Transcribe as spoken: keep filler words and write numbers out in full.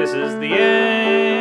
This is the end.